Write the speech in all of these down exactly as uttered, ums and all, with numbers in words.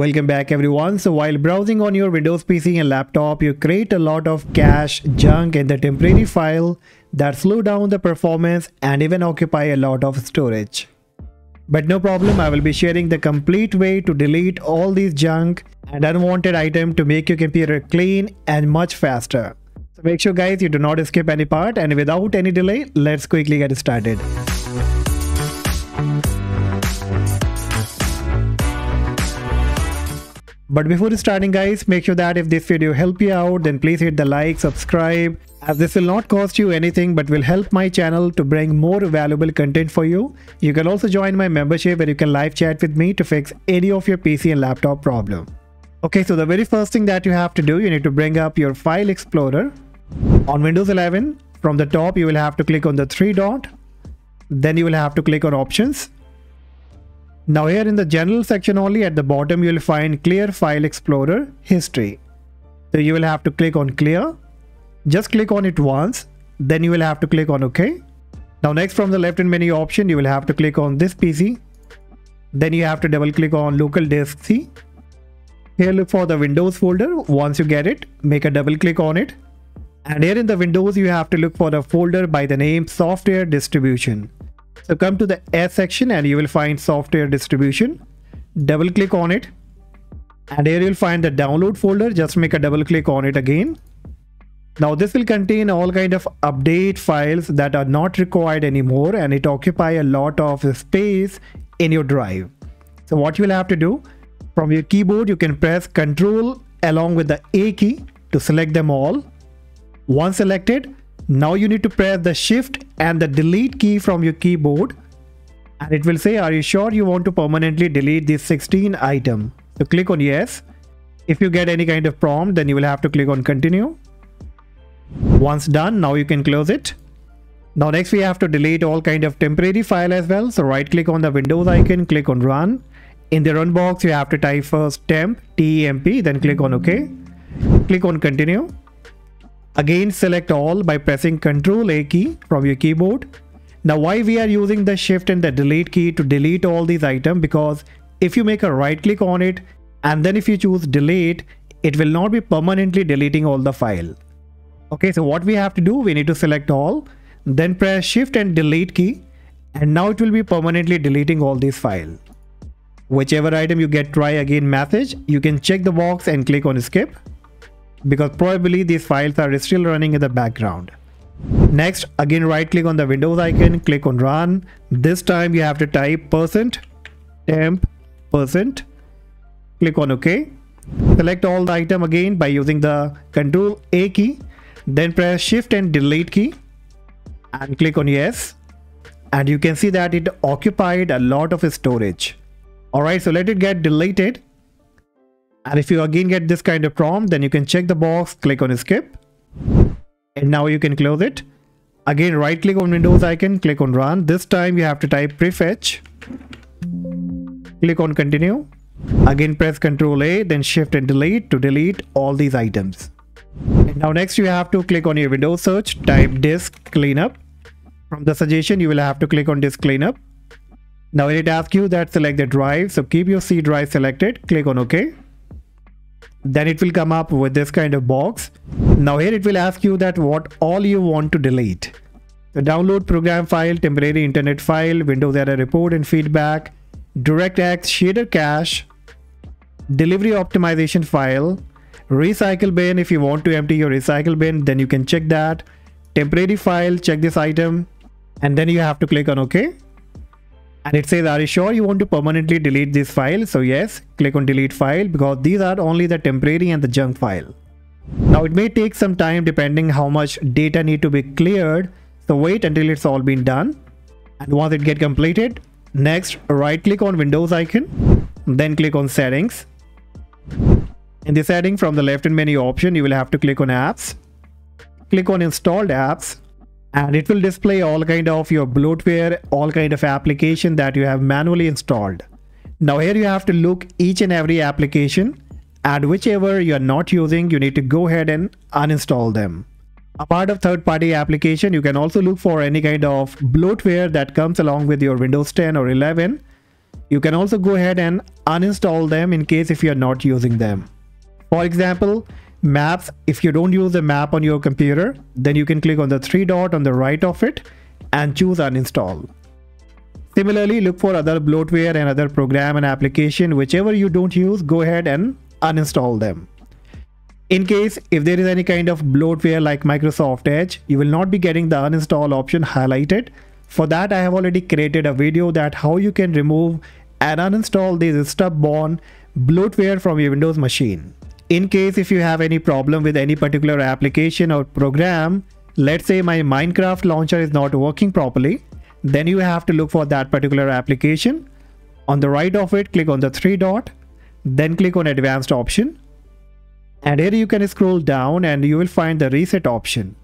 Welcome back everyone. So while browsing on your Windows P C and laptop, you create a lot of cache, junk and the temporary file that slow down the performance and even occupy a lot of storage. But no problem, I will be sharing the complete way to delete all these junk and unwanted item to make your computer clean and much faster. So make sure guys you do not skip any part, and without any delay, let's quickly get started. But before starting guys, make sure that if this video helped you out, then please hit the like, subscribe, as this will not cost you anything but will help my channel to bring more valuable content for you. You can also join my membership where you can live chat with me to fix any of your P C and laptop problem. Okay, so the very first thing that you have to do, you need to bring up your file explorer. On Windows eleven, from the top you will have to click on the three dot, then you will have to click on options. Now here in the general section only, at the bottom you will find clear file explorer history. So you will have to click on clear. Just click on it once, then you will have to click on OK. Now next, from the left hand menu option, you will have to click on this P C. Then you have to double click on local disk C. Here look for the Windows folder. Once you get it, make a double click on it. And here in the Windows you have to look for the folder by the name software distribution. So come to the S section and you will find software distribution. Double click on it. And here you'll find the download folder. Just make a double click on it again. Now this will contain all kind of update files that are not required anymore, and it occupy a lot of space in your drive. So what you will have to do, from your keyboard you can press Ctrl along with the A key to select them all. Once selected, now you need to press the shift and the delete key from your keyboard, and it will say, are you sure you want to permanently delete these sixteen items? So click on yes. If you get any kind of prompt, then you will have to click on continue. Once done, now you can close it. Now next we have to delete all kind of temporary file as well. So right click on the Windows icon, click on run. In the run box you have to type first temp, T E M P, then click on OK. Click on continue. Again select all by pressing Ctrl A key from your keyboard. Now why we are using the shift and the delete key to delete all these items, because if you make a right click on it and then if you choose delete, it will not be permanently deleting all the file. Okay, so what we have to do, we need to select all, then press shift and delete key, and now it will be permanently deleting all these files. Whichever item you get try again message, you can check the box and click on skip, because probably these files are still running in the background. Next, again right click on the Windows icon, click on run. This time you have to type percent temp percent, click on OK. Select all the item again by using the Ctrl A key, then press shift and delete key and click on yes. And you can see that it occupied a lot of storage. Alright, so let it get deleted. And if you again get this kind of prompt, then you can check the box, click on skip. And now you can close it. Again, right click on Windows icon, click on run. This time you have to type prefetch. Click on continue. Again, press Ctrl A, then shift and delete to delete all these items. And now next you have to click on your Windows search, type disk cleanup. From the suggestion, you will have to click on disk cleanup. Now it asks you that select the drive. So keep your C drive selected, click on OK. Then it will come up with this kind of box. Now here it will ask you that what all you want to delete. So download program file, temporary internet file, Windows error report and feedback, DirectX shader cache, delivery optimization file, recycle bin. If you want to empty your recycle bin, then you can check that. Temporary file, check this item, and then you have to click on OK. And it says, are you sure you want to permanently delete this file? So yes, click on delete file, because these are only the temporary and the junk file. Now it may take some time depending how much data need to be cleared. So wait until it's all been done. And once it get completed, next right click on Windows icon, then click on settings. In the setting, from the left hand menu option, you will have to click on apps. Click on installed apps. And it will display all kind of your bloatware, all kind of application that you have manually installed. Now here you have to look each and every application, and whichever you are not using, you need to go ahead and uninstall them. Apart of third-party application, you can also look for any kind of bloatware that comes along with your Windows ten or eleven. You can also go ahead and uninstall them in case if you're not using them. For example, maps, if you don't use the map on your computer, then you can click on the three dot on the right of it and choose uninstall. Similarly, look for other bloatware and other program and application, whichever you don't use, go ahead and uninstall them. In case if there is any kind of bloatware like Microsoft Edge, you will not be getting the uninstall option highlighted. For that, I have already created a video that how you can remove and uninstall these stubborn bloatware from your Windows machine. In case if you have any problem with any particular application or program, let's say my Minecraft launcher is not working properly, then you have to look for that particular application. On the right of it, click on the three dot, then click on advanced option. And here you can scroll down and you will find the reset option.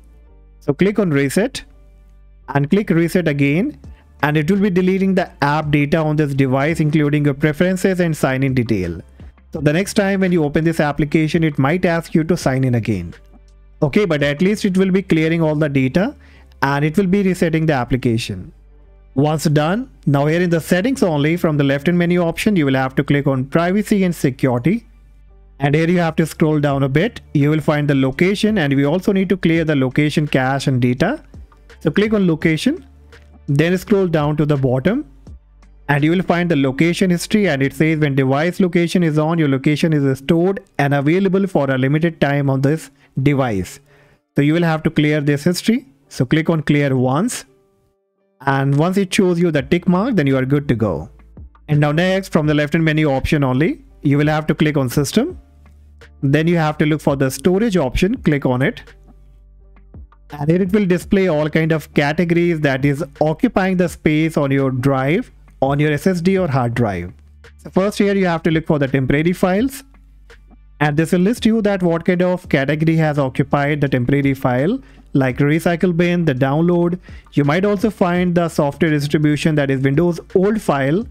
So click on reset and click reset again, and it will be deleting the app data on this device, including your preferences and sign in detail. So the next time when you open this application, it might ask you to sign in again. Okay, but at least it will be clearing all the data and it will be resetting the application. Once done, now here in the settings only, from the left-hand menu option, you will have to click on privacy and security. And here you have to scroll down a bit. You will find the location, and we also need to clear the location cache and data. So click on location, then scroll down to the bottom and you will find the location history, and it says when device location is on, your location is stored and available for a limited time on this device. So you will have to clear this history. So click on clear once, and once it shows you the tick mark, then you are good to go. And now next, from the left hand menu option only, you will have to click on system. Then you have to look for the storage option, click on it, and here it will display all kind of categories that is occupying the space on your drive, on your S S D or hard drive. So first here you have to look for the temporary files, and this will list you that what kind of category has occupied the temporary file, like recycle bin, the download. You might also find the software distribution, that is Windows old file.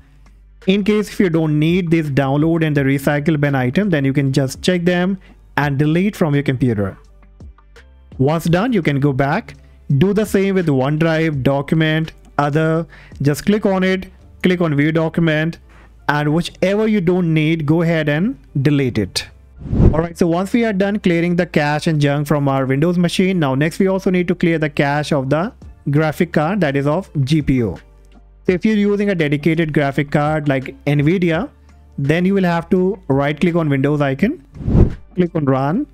In case if you don't need this download and the recycle bin item, then you can just check them and delete from your computer. Once done, you can go back, do the same with OneDrive, document, other, just click on it, click on view document, and whichever you don't need, go ahead and delete it. Alright, so once we are done clearing the cache and junk from our Windows machine, now next we also need to clear the cache of the graphic card, that is of G P U. So if you're using a dedicated graphic card like Nvidia, then you will have to right click on Windows icon, click on run,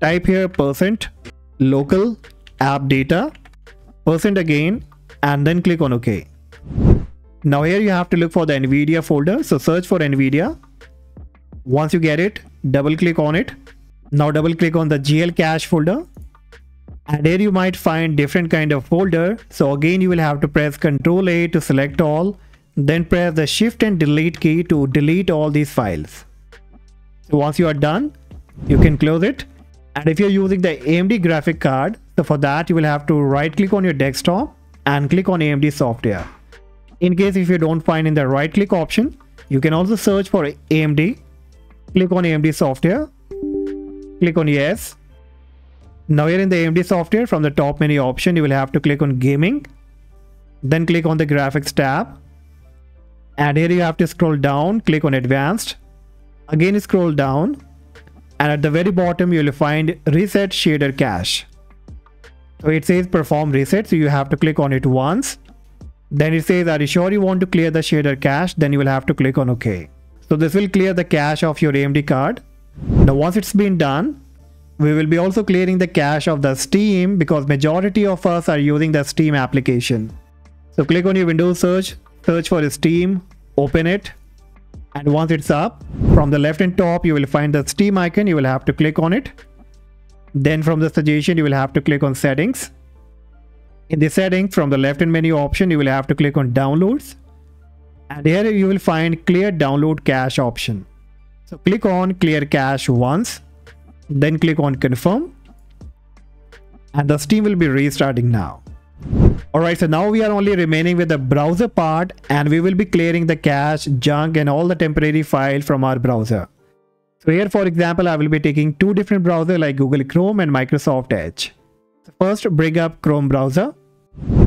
type here percent local app data, percent again, and then click on OK. Now here you have to look for the Nvidia folder. So search for Nvidia. Once you get it, double click on it. Now double click on the G L cache folder. And here you might find different kind of folder. So again, you will have to press control A to select all, then press the shift and delete key to delete all these files. So once you are done, you can close it. And if you're using the A M D graphic card, so for that you will have to right click on your desktop and click on A M D software. In case if you don't find in the right click option, you can also search for A M D, click on A M D software, click on yes. Now here in the A M D software, from the top menu option, you will have to click on gaming, then click on the graphics tab, and here you have to scroll down, click on advanced, again scroll down, and at the very bottom you will find reset shader cache. So it says perform reset, so you have to click on it once, then it says are you sure you want to clear the shader cache, then you will have to click on OK. So this will clear the cache of your A M D card. Now once it's been done, we will be also clearing the cache of the Steam, because majority of us are using the Steam application. So click on your Windows search, search for Steam, open it, and once it's up, from the left and top you will find the Steam icon, you will have to click on it. Then from the suggestion you will have to click on settings. In the settings, from the left hand menu option, you will have to click on downloads, and here you will find clear download cache option. So click on clear cache once, then click on confirm, and the Steam will be restarting now. Alright, so now we are only remaining with the browser part, and we will be clearing the cache, junk and all the temporary file from our browser. So here for example, I will be taking two different browsers like Google Chrome and Microsoft Edge. So first bring up Chrome browser,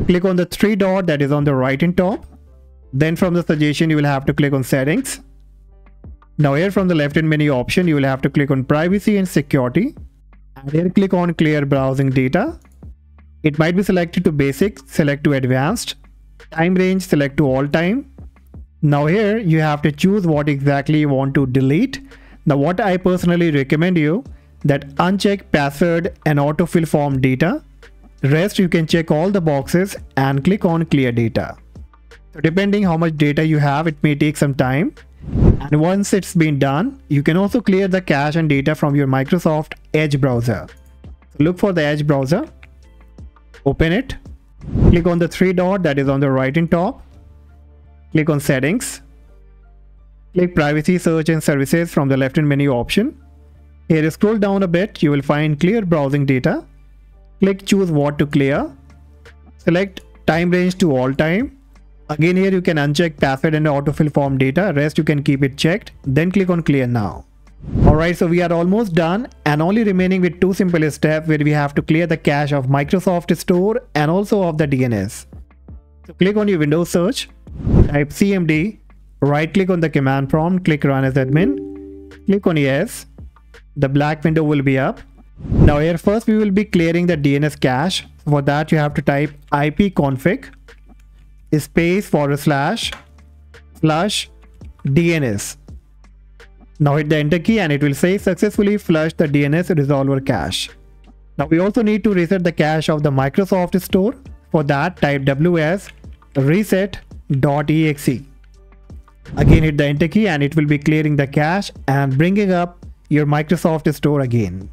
click on the three dot that is on the right and top, Then from the suggestion, you will have to click on settings. Now here from the left hand menu option, you will have to click on privacy and security. And here click on clear browsing data. It might be selected to basic, select to advanced. Time range, select to all time. Now here you have to choose what exactly you want to delete. Now what I personally recommend you that uncheck password and autofill form data. Rest you can check all the boxes and click on clear data. So depending how much data you have, it may take some time. And once it's been done, you can also clear the cache and data from your Microsoft Edge browser. So look for the Edge browser. Open it. Click on the three dot that is on the right hand top. Click on settings. Click privacy, search and services from the left hand menu option. Here scroll down a bit, you will find clear browsing data. Click choose what to clear. Select time range to all time. Again here you can uncheck password and autofill form data. Rest you can keep it checked. Then click on clear now. Alright, so we are almost done and only remaining with two simple steps where we have to clear the cache of Microsoft Store and also of the D N S. So click on your Windows search. Type C M D. Right click on the command prompt. Click run as admin. Click on yes. The black window will be up. Now here first we will be clearing the D N S cache. For that you have to type ipconfig space forward slash slash D N S. Now hit the enter key and it will say successfully flushed the D N S resolver cache. Now we also need to reset the cache of the Microsoft Store. For that type ws reset.exe. Again hit the enter key and it will be clearing the cache and bringing up your Microsoft Store again.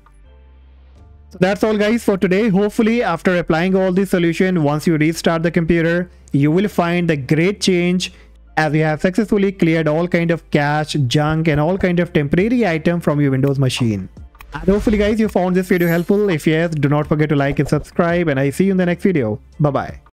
So that's all guys for today. Hopefully after applying all these solutions, once you restart the computer, you will find the great change as you have successfully cleared all kind of cache, junk and all kind of temporary item from your Windows machine. And hopefully guys you found this video helpful. If yes, do not forget to like and subscribe and I see you in the next video. Bye bye.